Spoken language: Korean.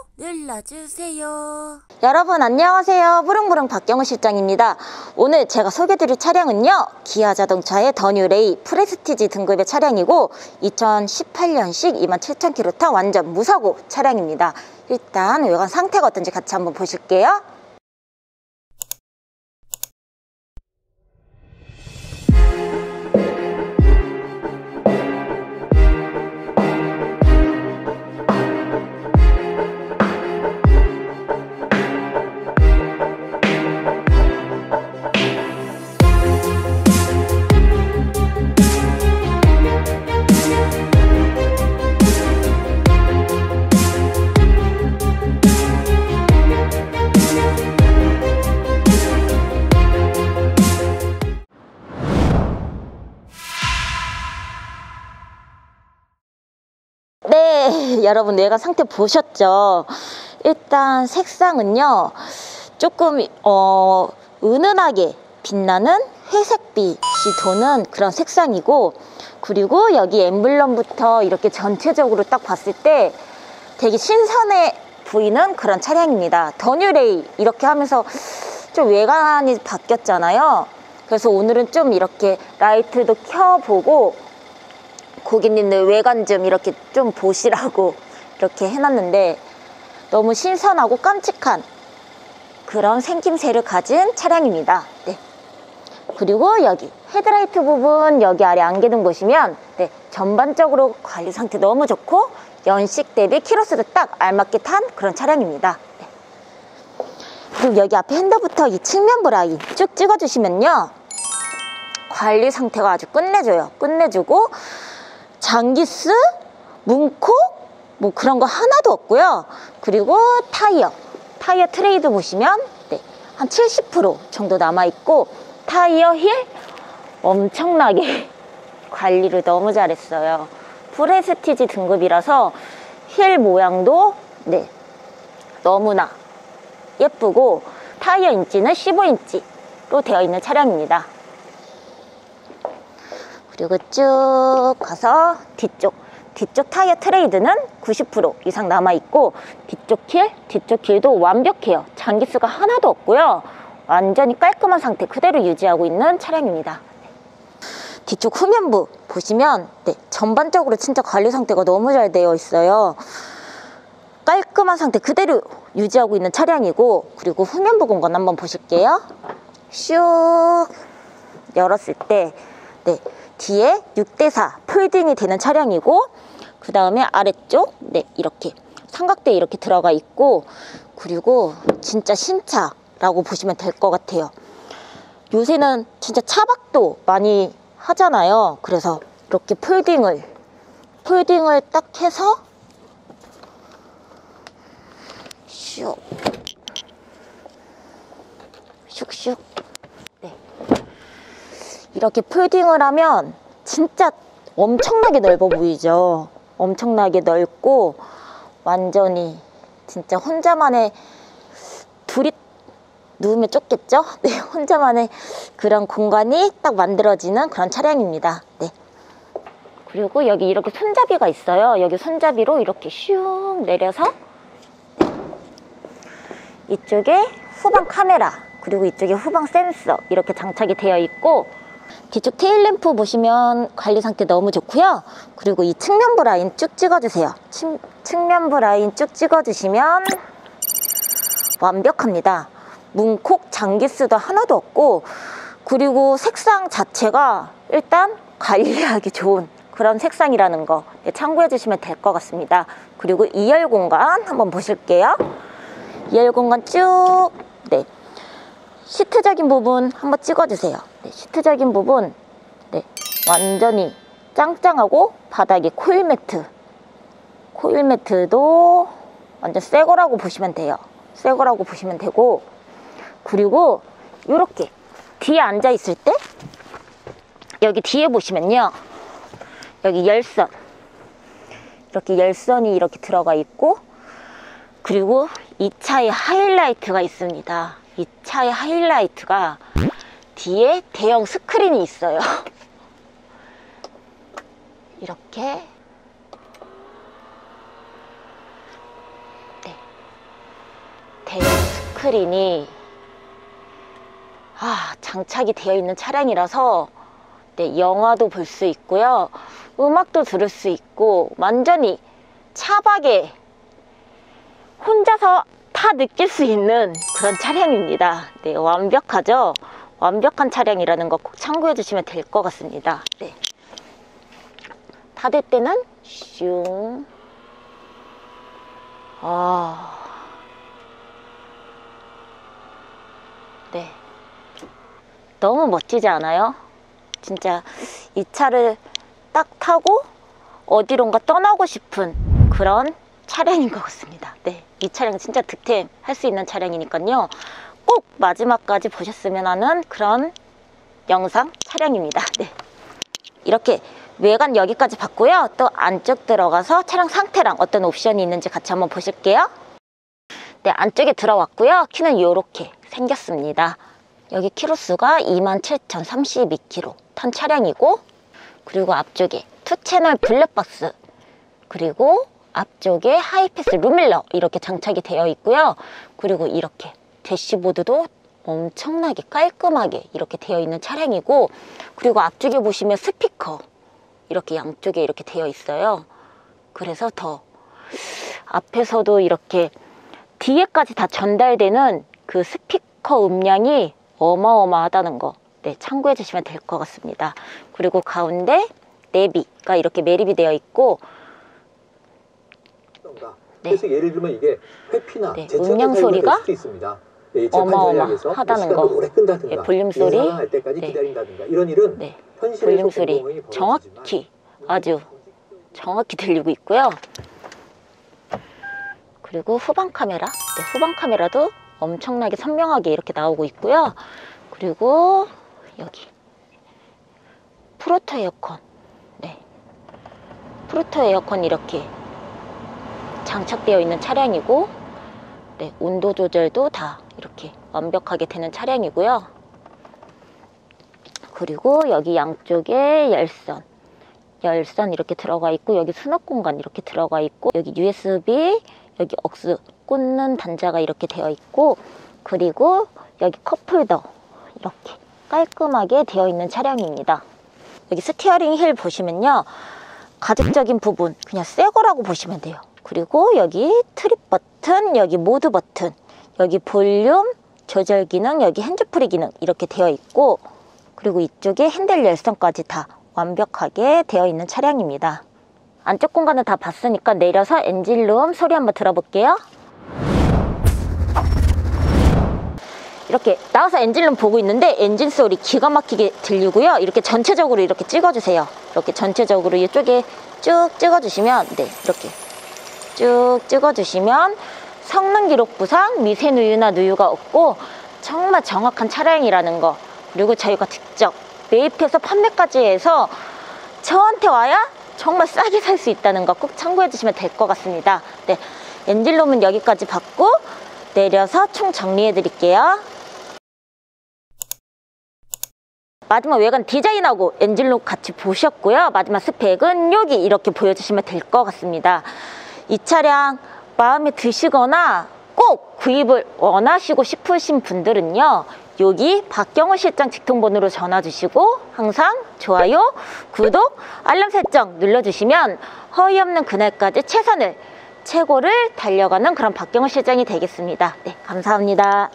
구독 눌러주세요. 여러분 안녕하세요. 부릉부릉 박경우 실장입니다. 오늘 제가 소개드릴 차량은요, 기아 자동차의 더 뉴 레이 프레스티지 등급의 차량이고 2018년식 27,000km 탄 완전 무사고 차량입니다. 일단 외관 상태가 어떤지 같이 한번 보실게요. 네, 여러분 외관 상태 보셨죠? 일단 색상은요, 조금 은은하게 빛나는 회색빛이 도는 그런 색상이고, 그리고 여기 엠블럼부터 이렇게 전체적으로 딱 봤을 때 되게 신선해 보이는 그런 차량입니다. 더 뉴 레이 이렇게 하면서 좀 외관이 바뀌었잖아요. 그래서 오늘은 좀 이렇게 라이트도 켜보고 고객님들 외관 좀 이렇게 좀 보시라고 이렇게 해놨는데, 너무 신선하고 깜찍한 그런 생김새를 가진 차량입니다. 네. 그리고 여기 헤드라이트 부분, 여기 아래 안개등 보시면 전반적으로 관리 상태 너무 좋고 연식 대비 키로수도 딱 알맞게 탄 그런 차량입니다. 네. 그리고 여기 앞에 핸들부터 이 측면부 라인 쭉 찍어주시면요, 관리 상태가 아주 끝내줘요. 끝내주고 장기스, 문콕 뭐 그런 거 하나도 없고요. 그리고 타이어 트레이도 보시면 한 70% 정도 남아있고, 타이어 힐 엄청나게 관리를 너무 잘했어요. 프레스티지 등급이라서 힐 모양도 너무나 예쁘고, 타이어 인치는 15인치로 되어 있는 차량입니다. 그리고 쭉 가서 뒤쪽 타이어 트레이드는 90% 이상 남아있고, 뒤쪽 힐도 완벽해요. 장기수가 하나도 없고요. 완전히 깔끔한 상태 그대로 유지하고 있는 차량입니다. 뒤쪽 후면부 보시면 전반적으로 진짜 관리 상태가 너무 잘 되어 있어요. 깔끔한 상태 그대로 유지하고 있는 차량이고, 그리고 후면부 공간 한번 보실게요. 슉 열었을 때 뒤에 6:4 폴딩이 되는 차량이고, 그 다음에 아래쪽 이렇게 삼각대 이렇게 들어가 있고, 그리고 진짜 신차라고 보시면 될 것 같아요. 요새는 진짜 차박도 많이 하잖아요. 그래서 이렇게 폴딩을 딱 해서 슉슉 이렇게 폴딩을 하면 진짜 엄청나게 넓어 보이죠. 엄청나게 넓고, 완전히 진짜 혼자만의, 둘이 누우면 좁겠죠? 네, 혼자만의 그런 공간이 딱 만들어지는 그런 차량입니다. 네. 그리고 여기 이렇게 손잡이가 있어요. 여기 손잡이로 이렇게 슝 내려서 이쪽에 후방 카메라, 그리고 이쪽에 후방 센서 이렇게 장착이 되어 있고, 뒤쪽 테일램프 보시면 관리 상태 너무 좋고요. 그리고 이 측면부 라인 쭉 찍어주세요. 측면부 라인 쭉 찍어주시면 완벽합니다. 문콕 장기수도 하나도 없고, 그리고 색상 자체가 일단 관리하기 좋은 그런 색상이라는 거 참고해 주시면 될 것 같습니다. 그리고 2열 공간 한번 보실게요. 2열 공간 쭉 시트적인 부분 한번 찍어주세요. 시트적인 부분 완전히 짱짱하고, 바닥에 코일 매트도 완전 새 거라고 보시면 돼요. 새 거라고 보시면 되고, 그리고 이렇게 뒤에 앉아 있을 때 여기 뒤에 보시면요, 여기 열선 이렇게 열선이 이렇게 들어가 있고, 그리고 이 차의 하이라이트가 있습니다. 이 차의 하이라이트가 뒤에 대형 스크린이 있어요. 이렇게 대형 스크린이 장착이 되어 있는 차량이라서 영화도 볼 수 있고요, 음악도 들을 수 있고 완전히 차박에 혼자서 다 느낄 수 있는 그런 차량입니다. 네, 완벽하죠? 완벽한 차량이라는 거 꼭 참고해 주시면 될 것 같습니다. 네. 닫을 때는 슝. 네. 너무 멋지지 않아요? 진짜 이 차를 딱 타고 어디론가 떠나고 싶은 그런 차량인 것 같습니다. 네, 이 차량 진짜 득템할 수 있는 차량이니까요, 꼭 마지막까지 보셨으면 하는 그런 영상 차량입니다. 네, 이렇게 외관 여기까지 봤고요, 또 안쪽 들어가서 차량 상태랑 어떤 옵션이 있는지 같이 한번 보실게요. 네, 안쪽에 들어왔고요, 키는 이렇게 생겼습니다. 여기 키로수가 27,032km 탄 차량이고, 그리고 앞쪽에 2채널 블랙박스, 그리고 앞쪽에 하이패스 루밀러 이렇게 장착이 되어 있고요. 그리고 이렇게 대시보드도 엄청나게 깔끔하게 이렇게 되어 있는 차량이고, 그리고 앞쪽에 보시면 스피커 이렇게 양쪽에 이렇게 되어 있어요. 그래서 더 앞에서도 이렇게 뒤에까지 다 전달되는 그 스피커 음량이 어마어마하다는 거, 네, 참고해 주시면 될 것 같습니다. 그리고 가운데 내비가 이렇게 매립이 되어 있고, 네. 그래서 예를 들면 이게 회피나 음량 소리가 어마어마하다는 거, 네, 볼륨 소리, 네. 이런 일은 네. 볼륨 소리 정확히 아주 정확히 들리고 있고요. 그리고 후방 카메라, 네, 후방 카메라도 엄청나게 선명하게 이렇게 나오고 있고요. 그리고 여기 프로토 에어컨, 네, 프로토 에어컨 이렇게 장착되어 있는 차량이고, 네, 온도 조절도 다 이렇게 완벽하게 되는 차량이고요. 그리고 여기 양쪽에 열선 이렇게 들어가 있고, 여기 수납 공간 이렇게 들어가 있고, 여기 USB, 여기 억스 꽂는 단자가 이렇게 되어 있고, 그리고 여기 컵홀더 이렇게 깔끔하게 되어 있는 차량입니다. 여기 스티어링 휠 보시면요, 가죽적인 부분 그냥 새 거라고 보시면 돼요. 그리고 여기 트립 버튼, 여기 모드 버튼, 여기 볼륨 조절 기능, 여기 핸즈프리 기능 이렇게 되어 있고, 그리고 이쪽에 핸들 열선까지 다 완벽하게 되어 있는 차량입니다. 안쪽 공간은 다 봤으니까 내려서 엔진룸 소리 한번 들어볼게요. 이렇게 나와서 엔진룸 보고 있는데 엔진 소리 기가 막히게 들리고요. 이렇게 전체적으로 이렇게 찍어주세요. 이렇게 전체적으로 이쪽에 쭉 찍어주시면, 네, 이렇게 쭉 찍어주시면 성능 기록부상 미세누유나 누유가 없고 정말 정확한 차량이라는 거, 그리고 저희가 직접 매입해서 판매까지 해서 저한테 와야 정말 싸게 살 수 있다는 거 꼭 참고해 주시면 될 것 같습니다. 네, 엔진룸은 여기까지 봤고 내려서 총 정리해 드릴게요. 마지막 외관 디자인하고 엔진룸 같이 보셨고요. 마지막 스펙은 여기 이렇게 보여주시면 될 것 같습니다. 이 차량 마음에 드시거나 꼭 구입을 원하시고 싶으신 분들은요, 여기 박경우 실장 직통번호로 전화 주시고 항상 좋아요, 구독, 알람 설정 눌러주시면 허위 없는 그날까지 최선을, 최고를 달려가는 그런 박경우 실장이 되겠습니다. 네, 감사합니다.